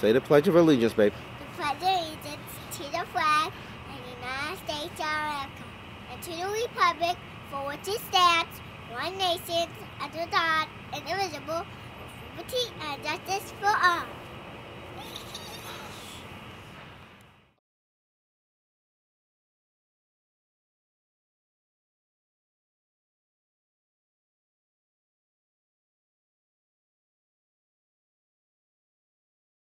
Say the Pledge of Allegiance, babe. The Pledge of Allegiance to the flag of the United States of America and to the Republic for which it stands, one nation, under God, indivisible, with liberty and justice for all.